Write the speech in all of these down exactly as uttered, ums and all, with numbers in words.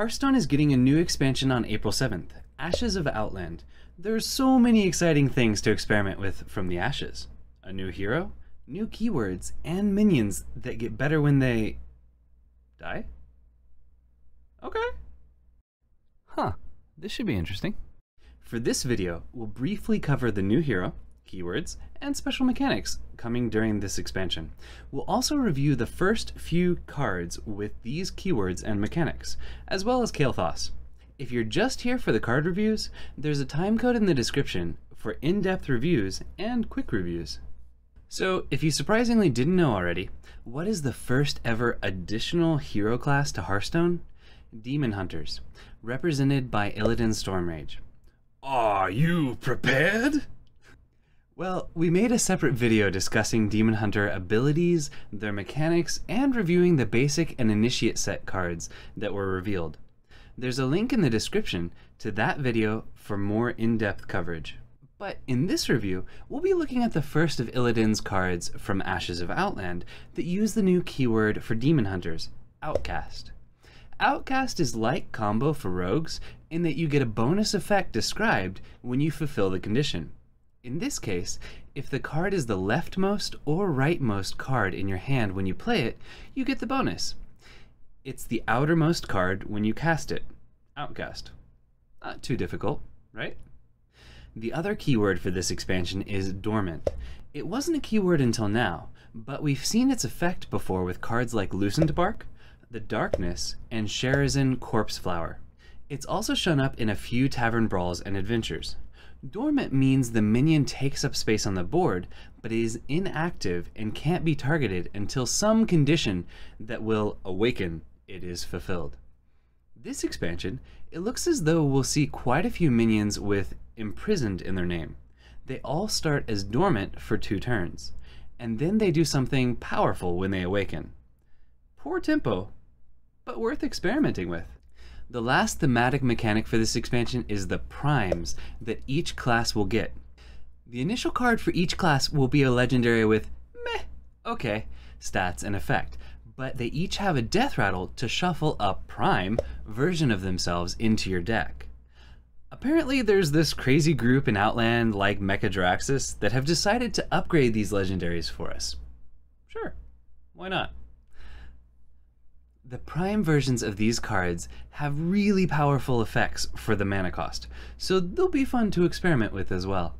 Hearthstone is getting a new expansion on April seventh, Ashes of Outland. There's so many exciting things to experiment with from the Ashes. A new hero, new keywords, and minions that get better when they... die? Okay. Huh, this should be interesting. For this video, we'll briefly cover the new hero, keywords, and special mechanics coming during this expansion. We'll also review the first few cards with these keywords and mechanics, as well as Kael'thas. If you're just here for the card reviews, there's a time code in the description for in-depth reviews and quick reviews. So if you surprisingly didn't know already, what is the first ever additional hero class to Hearthstone? Demon Hunters, represented by Illidan Stormrage. Are you prepared? Well, we made a separate video discussing Demon Hunter abilities, their mechanics, and reviewing the basic and initiate set cards that were revealed. There's a link in the description to that video for more in-depth coverage. But in this review, we'll be looking at the first of Illidan's cards from Ashes of Outland that use the new keyword for Demon Hunters, Outcast. Outcast is like Combo for rogues in that you get a bonus effect described when you fulfill the condition. In this case, if the card is the leftmost or rightmost card in your hand when you play it, you get the bonus. It's the outermost card when you cast it. Outcast. Not too difficult, right? The other keyword for this expansion is Dormant. It wasn't a keyword until now, but we've seen its effect before with cards like Loosened Bark, the Darkness, and Sherazin Corpse Flower. It's also shown up in a few tavern brawls and adventures. Dormant means the minion takes up space on the board, but is inactive and can't be targeted until some condition that will awaken it is fulfilled. This expansion, it looks as though we'll see quite a few minions with Imprisoned in their name. They all start as Dormant for two turns, and then they do something powerful when they awaken. Poor tempo, but worth experimenting with. The last thematic mechanic for this expansion is the primes that each class will get. The initial card for each class will be a legendary with meh, okay, stats and effect, but they each have a death rattle to shuffle a prime version of themselves into your deck. Apparently there's this crazy group in Outland like Mechadraxxus that have decided to upgrade these legendaries for us. Sure, why not? The prime versions of these cards have really powerful effects for the mana cost, so they'll be fun to experiment with as well.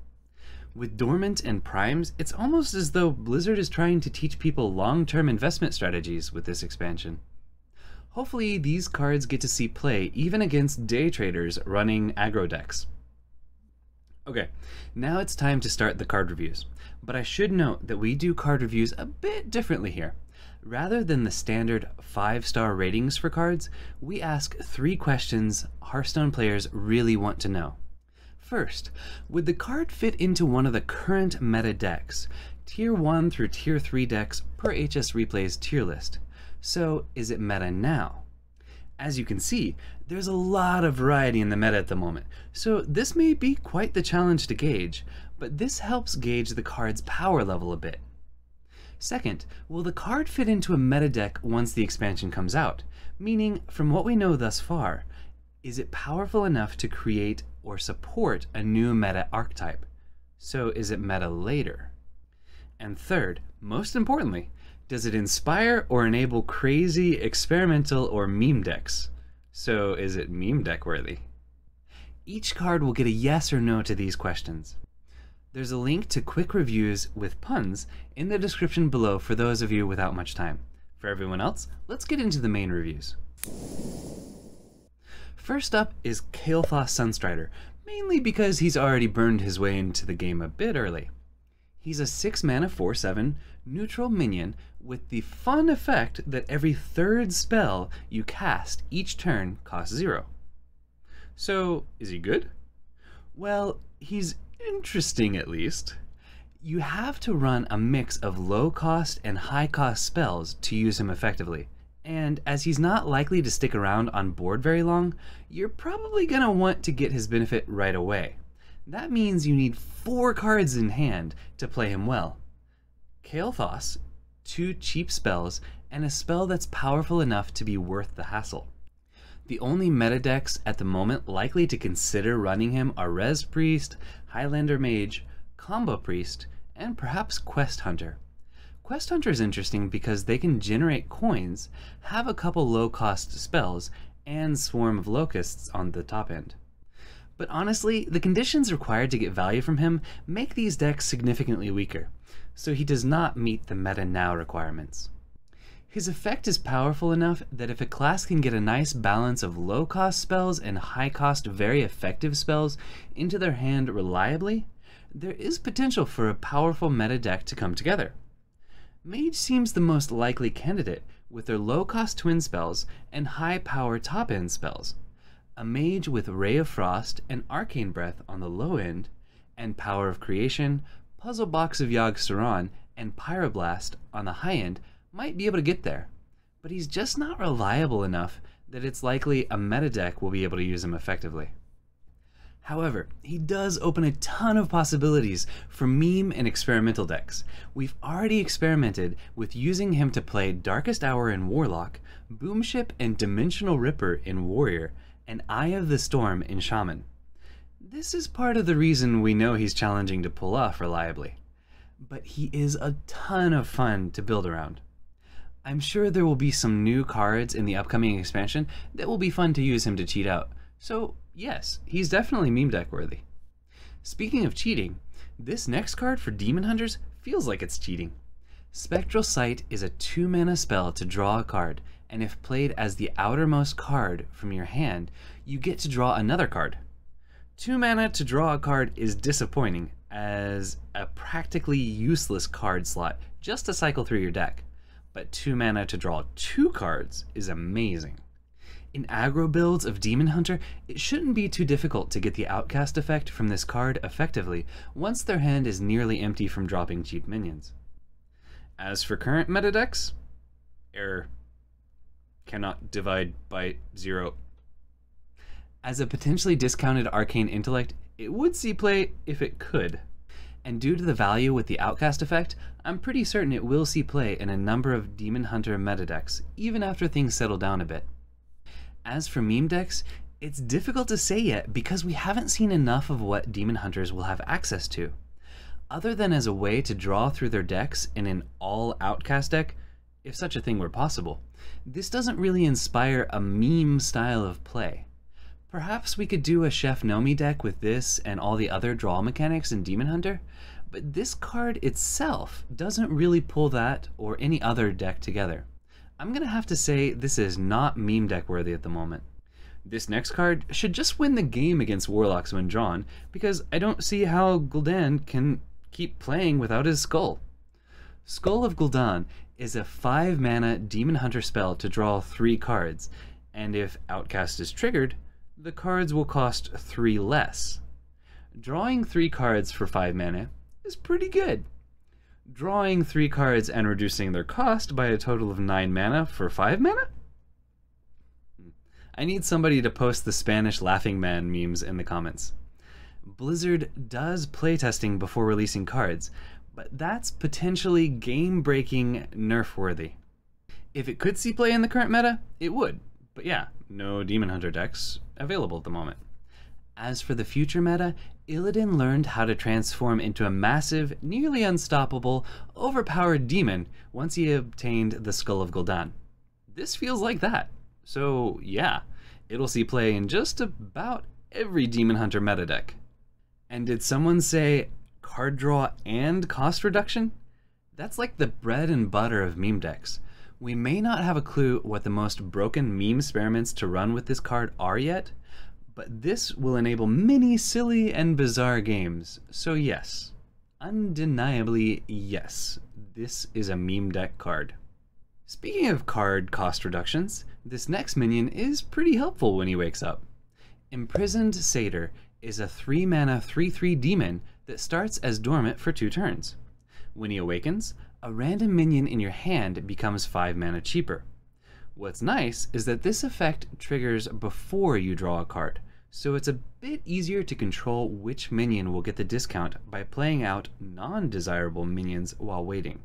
With Dormant and primes, it's almost as though Blizzard is trying to teach people long-term investment strategies with this expansion. Hopefully these cards get to see play even against day traders running aggro decks. Okay, now it's time to start the card reviews, but I should note that we do card reviews a bit differently here. Rather than the standard five-star ratings for cards, we ask three questions Hearthstone players really want to know. First, would the card fit into one of the current meta decks, Tier one through Tier three decks per H S Replay's tier list? So, is it meta now? As you can see, there's a lot of variety in the meta at the moment, so this may be quite the challenge to gauge, but this helps gauge the card's power level a bit. Second, will the card fit into a meta deck once the expansion comes out? Meaning, from what we know thus far, is it powerful enough to create or support a new meta archetype? So is it meta later? And third, most importantly, does it inspire or enable crazy experimental or meme decks? So is it meme deck worthy? Each card will get a yes or no to these questions. There's a link to quick reviews with puns in the description below for those of you without much time. For everyone else, let's get into the main reviews. First up is Kael'thas Sunstrider, mainly because he's already burned his way into the game a bit early. He's a six mana four seven neutral minion with the fun effect that every third spell you cast each turn costs zero. So, is he good? Well, he's interesting at least. You have to run a mix of low cost and high cost spells to use him effectively, and as he's not likely to stick around on board very long, you're probably gonna want to get his benefit right away. That means you need four cards in hand to play him well. Kael'thas, two cheap spells, and a spell that's powerful enough to be worth the hassle. The only meta decks at the moment likely to consider running him are Res Priest, Highlander Mage, Combo Priest, and perhaps Quest Hunter. Quest Hunter is interesting because they can generate coins, have a couple low-cost spells, and Swarm of Locusts on the top end. But honestly, the conditions required to get value from him make these decks significantly weaker, so he does not meet the meta now requirements. His effect is powerful enough that if a class can get a nice balance of low-cost spells and high-cost very effective spells into their hand reliably, there is potential for a powerful meta deck to come together. Mage seems the most likely candidate with their low-cost twin spells and high-power top-end spells. A mage with Ray of Frost and Arcane Breath on the low end, and Power of Creation, Puzzle Box of Yogg-Saron, and Pyroblast on the high end might be able to get there, but he's just not reliable enough that it's likely a meta deck will be able to use him effectively. However, he does open a ton of possibilities for meme and experimental decks. We've already experimented with using him to play Darkest Hour in Warlock, Boomship and Dimensional Ripper in Warrior, and Eye of the Storm in Shaman. This is part of the reason we know he's challenging to pull off reliably, but he is a ton of fun to build around. I'm sure there will be some new cards in the upcoming expansion that will be fun to use him to cheat out, so yes, he's definitely meme deck worthy. Speaking of cheating, this next card for Demon Hunters feels like it's cheating. Spectral Sight is a two mana spell to draw a card, and if played as the outermost card from your hand, you get to draw another card. two mana to draw a card is disappointing as a practically useless card slot just to cycle through your deck. But two mana to draw two cards is amazing. In aggro builds of Demon Hunter, it shouldn't be too difficult to get the outcast effect from this card effectively once their hand is nearly empty from dropping cheap minions. As for current meta decks, error. Cannot divide by zero. As a potentially discounted Arcane Intellect, it would see play if it could. And due to the value with the outcast effect, I'm pretty certain it will see play in a number of Demon Hunter meta decks, even after things settle down a bit. As for meme decks, it's difficult to say yet because we haven't seen enough of what Demon Hunters will have access to. Other than as a way to draw through their decks in an all-outcast deck, if such a thing were possible, this doesn't really inspire a meme style of play. Perhaps we could do a Chef Nomi deck with this and all the other draw mechanics in Demon Hunter, but this card itself doesn't really pull that or any other deck together. I'm gonna have to say this is not meme deck worthy at the moment. This next card should just win the game against Warlocks when drawn, because I don't see how Gul'dan can keep playing without his skull. Skull of Gul'dan is a five mana Demon Hunter spell to draw three cards, and if Outcast is triggered, the cards will cost three less. Drawing three cards for five mana is pretty good. Drawing three cards and reducing their cost by a total of nine mana for five mana? I need somebody to post the Spanish laughing man memes in the comments. Blizzard does playtesting before releasing cards, but that's potentially game-breaking, nerf-worthy. If it could see play in the current meta, it would, but yeah, no Demon Hunter decks available at the moment. As for the future meta, Illidan learned how to transform into a massive, nearly unstoppable, overpowered demon once he obtained the Skull of Gul'dan. This feels like that, so yeah, it'll see play in just about every Demon Hunter meta deck. And did someone say card draw and cost reduction? That's like the bread and butter of meme decks. We may not have a clue what the most broken meme experiments to run with this card are yet, but this will enable many silly and bizarre games. So yes, undeniably yes, this is a meme deck card. Speaking of card cost reductions, this next minion is pretty helpful when he wakes up. Imprisoned Satyr is a three mana three three demon that starts as dormant for two turns. When he awakens, a random minion in your hand becomes five mana cheaper. What's nice is that this effect triggers before you draw a card, so it's a bit easier to control which minion will get the discount by playing out non-desirable minions while waiting.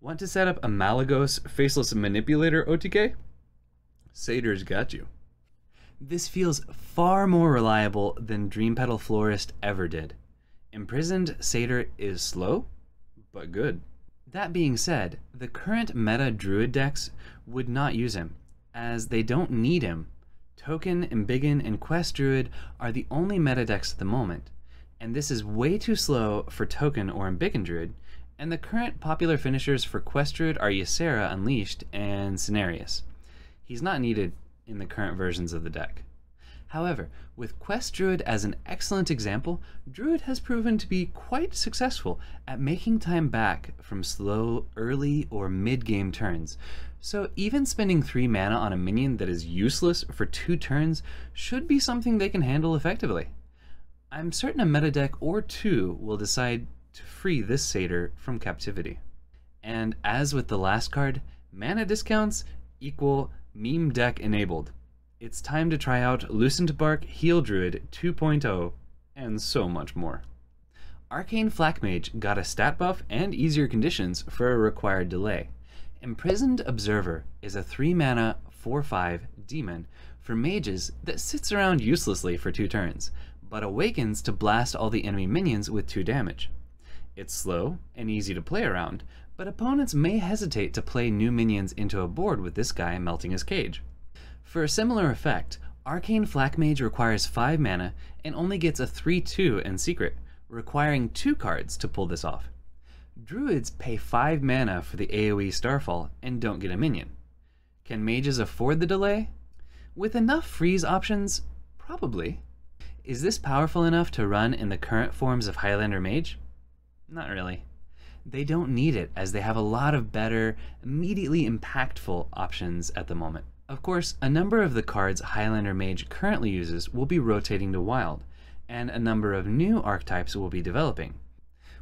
Want to set up a Malagos Faceless Manipulator O T K? Satyr's got you. This feels far more reliable than Dream Petal Florist ever did. Imprisoned Satyr is slow, but good. That being said, the current meta druid decks would not use him, as they don't need him. Token, Embiggen, and Quest Druid are the only meta decks at the moment, and this is way too slow for Token or Embiggen Druid, and the current popular finishers for Quest Druid are Ysera Unleashed and Cenarius. He's not needed in the current versions of the deck. However, with Quest Druid as an excellent example, Druid has proven to be quite successful at making time back from slow early or mid-game turns, so even spending three mana on a minion that is useless for two turns should be something they can handle effectively. I'm certain a meta deck or two will decide to free this Satyr from captivity. And as with the last card, mana discounts equal meme deck enabled. It's time to try out Lucent Bark Heal Druid two point oh, and so much more. Arcane Flak Mage got a stat buff and easier conditions for a required delay. Imprisoned Observer is a three mana four five demon for mages that sits around uselessly for two turns, but awakens to blast all the enemy minions with two damage. It's slow and easy to play around, but opponents may hesitate to play new minions into a board with this guy melting his cage. For a similar effect, Arcane Flak Mage requires five mana and only gets a three two in secret, requiring two cards to pull this off. Druids pay five mana for the AoE Starfall and don't get a minion. Can mages afford the delay? With enough freeze options, probably. Is this powerful enough to run in the current forms of Highlander Mage? Not really. They don't need it, as they have a lot of better, immediately impactful options at the moment. Of course, a number of the cards Highlander Mage currently uses will be rotating to wild, and a number of new archetypes will be developing.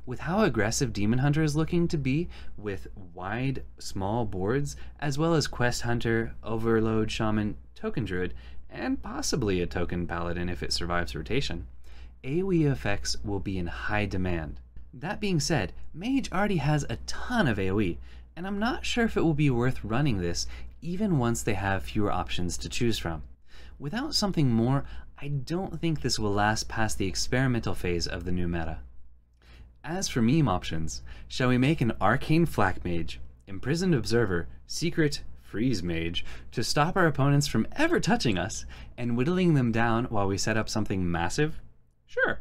With how aggressive Demon Hunter is looking to be with wide, small boards, as well as Quest Hunter, Overload Shaman, Token Druid, and possibly a Token Paladin if it survives rotation, AoE effects will be in high demand. That being said, Mage already has a ton of AoE, and I'm not sure if it will be worth running this even once they have fewer options to choose from. Without something more, I don't think this will last past the experimental phase of the new meta. As for meme options, shall we make an Arcane Flak Mage, Imprisoned Observer, Secret Freeze Mage to stop our opponents from ever touching us and whittling them down while we set up something massive? Sure.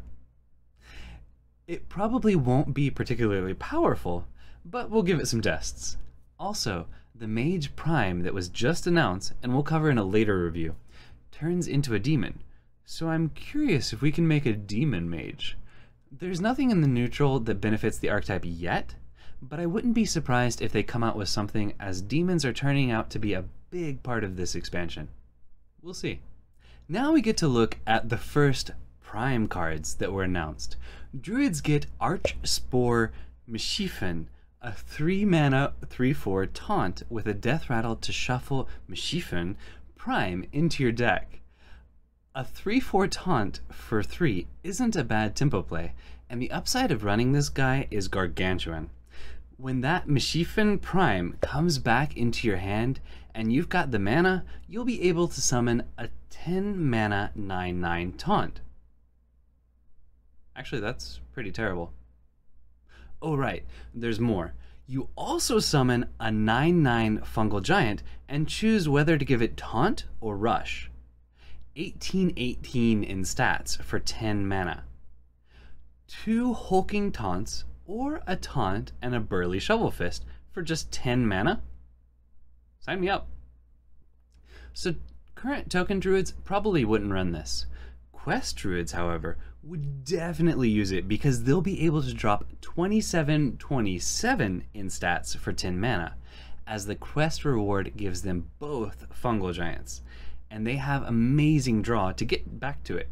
It probably won't be particularly powerful, but we'll give it some tests. Also, the Mage Prime that was just announced, and we'll cover in a later review, turns into a demon, so I'm curious if we can make a demon mage. There's nothing in the neutral that benefits the archetype yet, but I wouldn't be surprised if they come out with something, as demons are turning out to be a big part of this expansion. We'll see. Now we get to look at the first Prime cards that were announced. Druids get Archspore Msshi'fn, a three mana three four taunt with a death rattle to shuffle Msshi'fn Prime into your deck. A three four taunt for three isn't a bad tempo play, and the upside of running this guy is gargantuan. When that Msshi'fn Prime comes back into your hand and you've got the mana, you'll be able to summon a ten mana nine nine taunt. Actually, that's pretty terrible. Oh right, there's more. You also summon a nine nine Fungal Giant and choose whether to give it Taunt or Rush. eighteen eighteen in stats for ten mana. Two Hulking Taunts, or a Taunt and a Burly Shovel Fist for just ten mana? Sign me up. So current Token Druids probably wouldn't run this. Quest Druids, however, would definitely use it, because they'll be able to drop twenty-seven twenty-seven in stats for ten mana, as the quest reward gives them both Fungal Giants, and they have amazing draw to get back to it.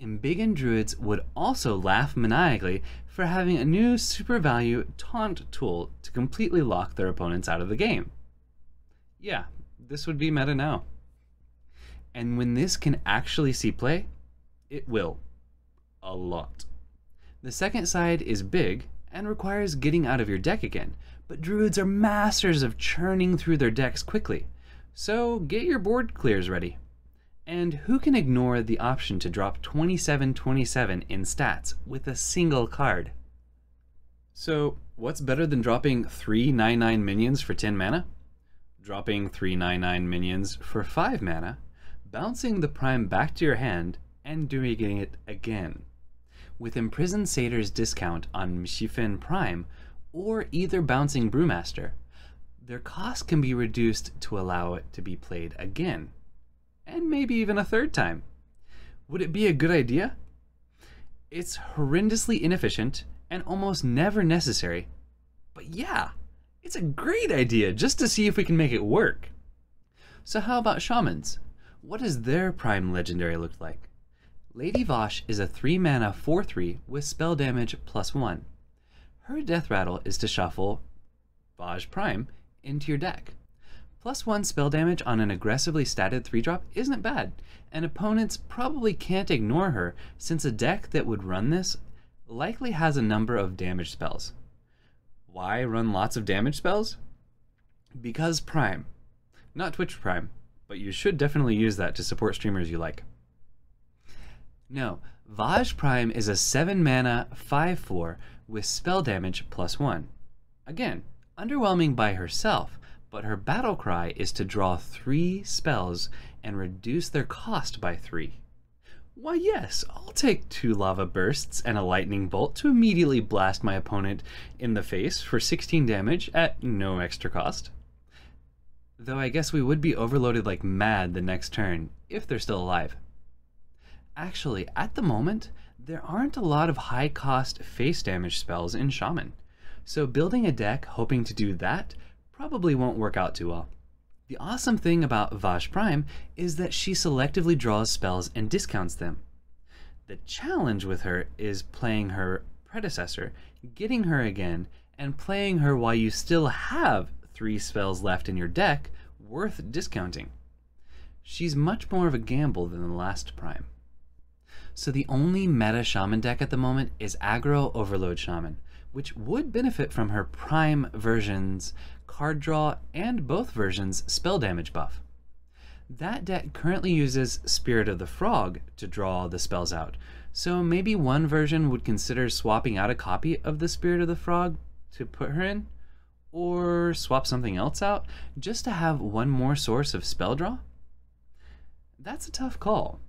Embiggen Druids would also laugh maniacally for having a new super value taunt tool to completely lock their opponents out of the game. Yeah, this would be meta now. And when this can actually see play, it will. A lot. The second side is big and requires getting out of your deck again, but druids are masters of churning through their decks quickly, So get your board clears ready. And who can ignore the option to drop twenty-seven twenty-seven in stats with a single card? So what's better than dropping three nine nine minions for ten mana? Dropping three nine nine minions for five mana, bouncing the prime back to your hand, and doing it again. With Imprisoned Satyr's discount on Msshi'fn Prime, or either bouncing Brewmaster, their cost can be reduced to allow it to be played again. And maybe even a third time. Would it be a good idea? It's horrendously inefficient and almost never necessary, but yeah, it's a great idea just to see if we can make it work. So how about Shamans? What does their Prime Legendary look like? Lady Vashj is a three mana four three with spell damage plus one. Her death rattle is to shuffle Vashj Prime into your deck. Plus one spell damage on an aggressively statted three drop isn't bad, and opponents probably can't ignore her since a deck that would run this likely has a number of damage spells. Why run lots of damage spells? Because Prime. Not Twitch Prime, but you should definitely use that to support streamers you like. No, Vashj Prime is a seven mana five four with spell damage plus one. Again, underwhelming by herself, but her battle cry is to draw three spells and reduce their cost by three. Why yes, I'll take two lava bursts and a lightning bolt to immediately blast my opponent in the face for sixteen damage at no extra cost. Though I guess we would be overloaded like mad the next turn, if they're still alive. Actually, at the moment, there aren't a lot of high cost face damage spells in Shaman, so building a deck hoping to do that probably won't work out too well. The awesome thing about Vashj Prime is that she selectively draws spells and discounts them. The challenge with her is playing her predecessor, getting her again, and playing her while you still have three spells left in your deck worth discounting. She's much more of a gamble than the last Prime. So the only meta Shaman deck at the moment is aggro Overload Shaman, which would benefit from her Prime version's card draw and both versions' spell damage buff. That deck currently uses Spirit of the Frog to draw the spells out, so maybe one version would consider swapping out a copy of the Spirit of the Frog to put her in, or swap something else out just to have one more source of spell draw? That's a tough call.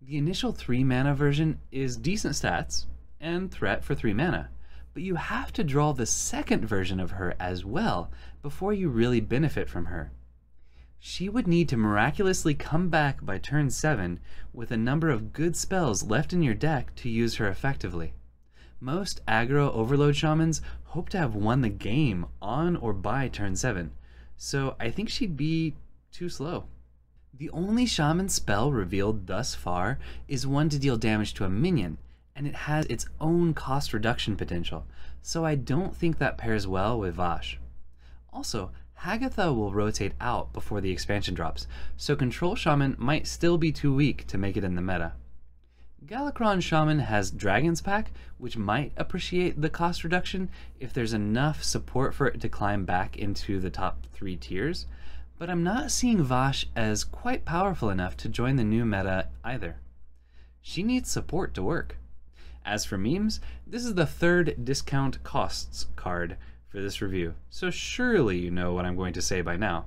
The initial three mana version is decent stats and threat for three mana. But you have to draw the second version of her as well before you really benefit from her. She would need to miraculously come back by turn seven with a number of good spells left in your deck to use her effectively. Most aggro Overload Shamans hope to have won the game on or by turn seven, so I think she'd be too slow. The only Shaman spell revealed thus far is one to deal damage to a minion, and it has its own cost reduction potential, so I don't think that pairs well with Vashj. Also, Hagatha will rotate out before the expansion drops, so Control Shaman might still be too weak to make it in the meta. Galakrond Shaman has Dragon's Pack, which might appreciate the cost reduction if there's enough support for it to climb back into the top three tiers, but I'm not seeing Vashj as quite powerful enough to join the new meta either. She needs support to work. As for memes, this is the third discount costs card for this review, so surely you know what I'm going to say by now.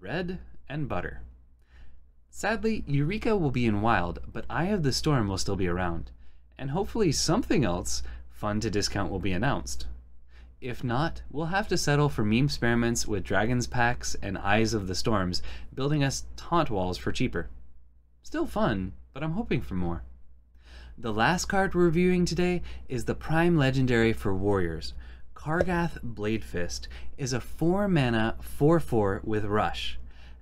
Bread and butter. Sadly, Eureka will be in Wild, but Eye of the Storm will still be around, and hopefully something else fun to discount will be announced. If not, we'll have to settle for meme experiments with Dragon's Packs and Eyes of the Storms, building us taunt walls for cheaper. Still fun, but I'm hoping for more. The last card we're reviewing today is the Prime Legendary for Warriors. Kargath Bladefist is a four mana four four with Rush.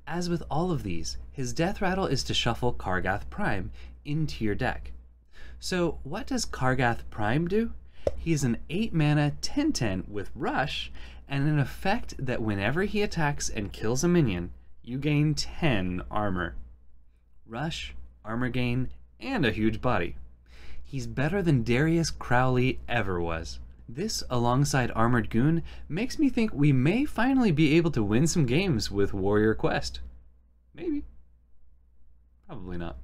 As with all of these, his death rattle is to shuffle Kargath Prime into your deck. So what does Kargath Prime do? He's an eight mana ten ten with Rush, and an effect that whenever he attacks and kills a minion, you gain ten armor. Rush, armor gain, and a huge body. He's better than Darius Crowley ever was. This, alongside Armored Goon, makes me think we may finally be able to win some games with Warrior Quest. Maybe. Probably not.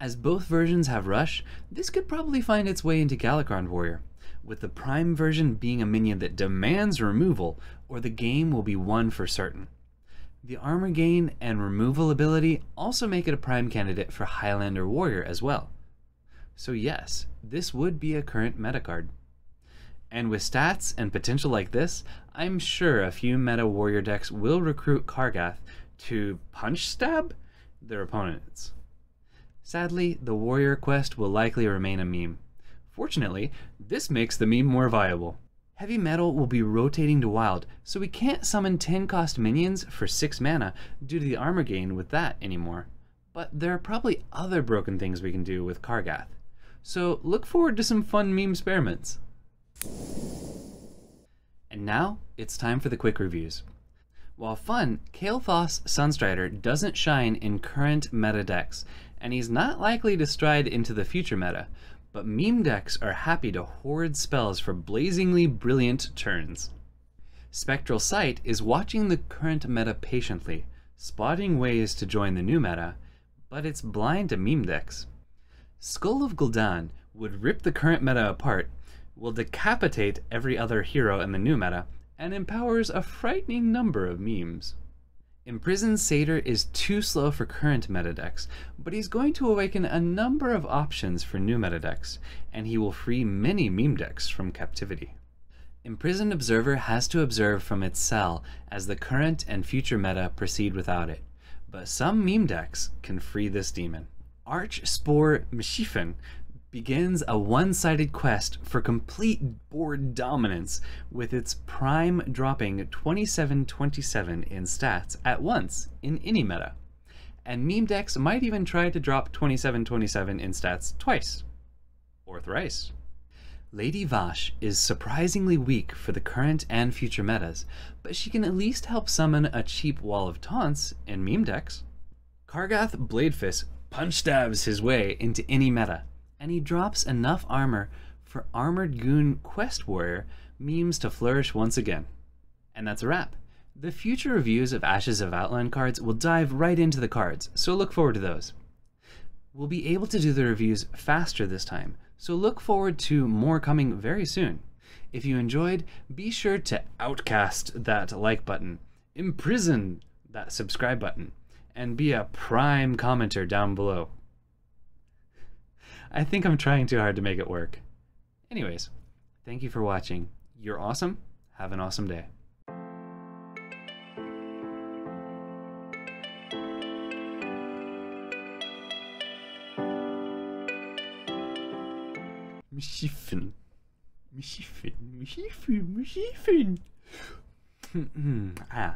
As both versions have Rush, this could probably find its way into Galakrond Warrior, with the Prime version being a minion that demands removal, or the game will be won for certain. The armor gain and removal ability also make it a prime candidate for Highlander Warrior as well. So yes, this would be a current meta card. And with stats and potential like this, I'm sure a few meta warrior decks will recruit Kargath to punch stab their opponents. Sadly, the Warrior Quest will likely remain a meme. Fortunately, this makes the meme more viable. Heavy Metal will be rotating to wild, so we can't summon ten cost minions for six mana due to the armor gain with that anymore. But there are probably other broken things we can do with Kargath. So look forward to some fun meme experiments. And now, it's time for the quick reviews. While fun, Kael'thas Sunstrider doesn't shine in current meta decks, and he's not likely to stride into the future meta. But meme decks are happy to hoard spells for blazingly brilliant turns. Spectral Sight is watching the current meta patiently, spotting ways to join the new meta, but it's blind to meme decks. Skull of Gul'dan would rip the current meta apart, will decapitate every other hero in the new meta, and empowers a frightening number of memes. Imprisoned Satyr is too slow for current meta decks, but he's going to awaken a number of options for new meta decks, and he will free many meme decks from captivity. Imprisoned Observer has to observe from its cell as the current and future meta proceed without it, but some meme decks can free this demon. Arch Spore Msshi'fn begins a one-sided quest for complete board dominance, with its prime dropping twenty-seven twenty-seven in stats at once in any meta. And meme decks might even try to drop twenty-seven twenty-seven in stats twice, or thrice. Lady Vashj is surprisingly weak for the current and future metas, but she can at least help summon a cheap wall of taunts in meme decks. Kargath Bladefist punch stabs his way into any meta, and he drops enough armor for Armored Goon Quest Warrior memes to flourish once again. And that's a wrap. The future reviews of Ashes of Outland cards will dive right into the cards, so look forward to those. We'll be able to do the reviews faster this time, so look forward to more coming very soon. If you enjoyed, be sure to outcast that like button, imprison that subscribe button, and be a prime commenter down below. I think I'm trying too hard to make it work. Anyways, thank you for watching. You're awesome. Have an awesome day. Msshi'fn. Msshi'fn. Msshi'fn. Msshi'fn. Ah,